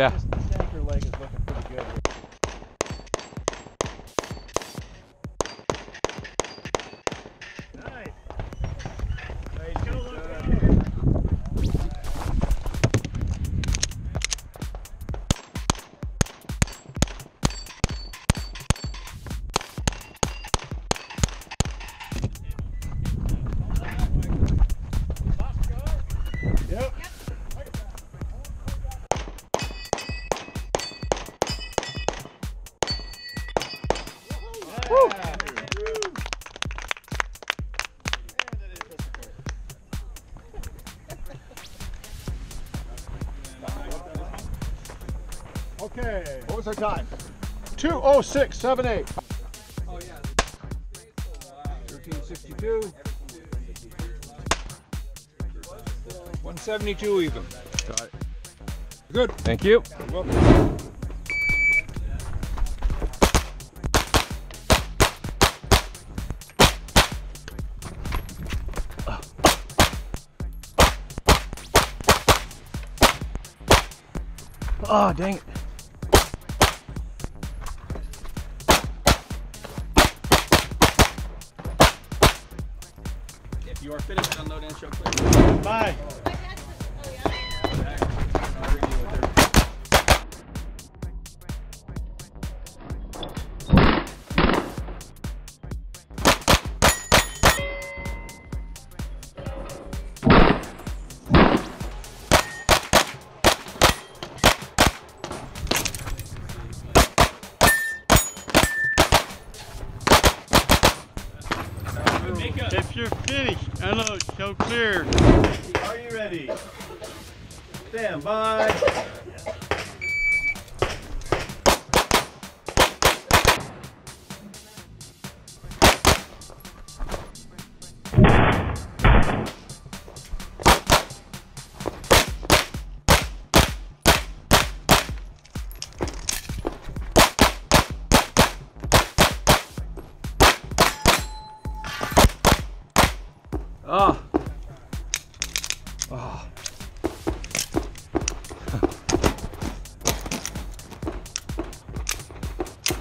Yeah. Just the center leg is looking pretty good here. Okay. What was our time? 2:06.78. Oh yeah. 13:62. 172 even. Got it. Good. Thank you. You're welcome. Oh, dang it. If you are finished, unload and show clear. Bye. If you're finished, unload, show clear. Are you ready? Stand by. Oh. Oh.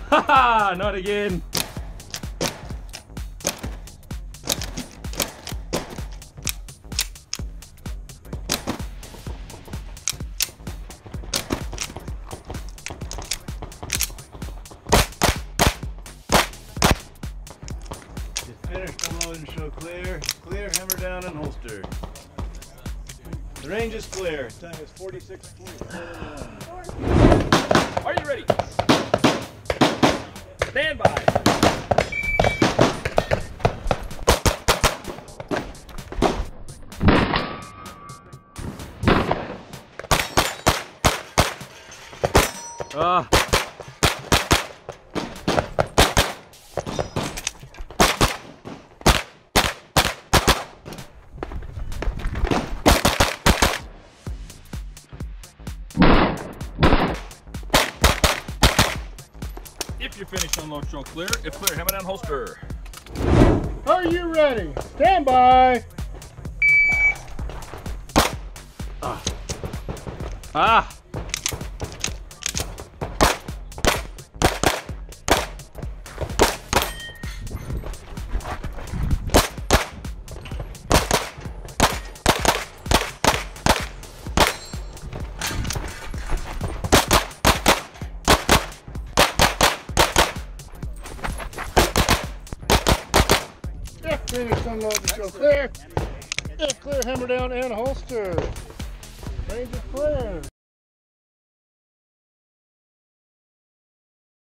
Haha, not again. Show clear. Clear, hammer down and holster. The range is clear. Time is 46.41. Are you ready? Stand by. If you're finished, unload, show clear. If clear, hammer down, holster. Are you ready? Stand by. Ah. Finish, unload, and show clear. Clear, hammer down and holster. Range is clear.